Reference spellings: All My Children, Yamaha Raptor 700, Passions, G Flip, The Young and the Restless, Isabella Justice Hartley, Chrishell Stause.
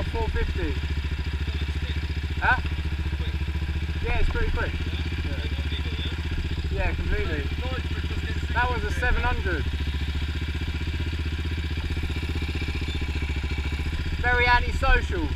Yamaha 450. Huh? Quick. Yeah, it's pretty quick. Yeah, completely. That was a 700. Very antisocial.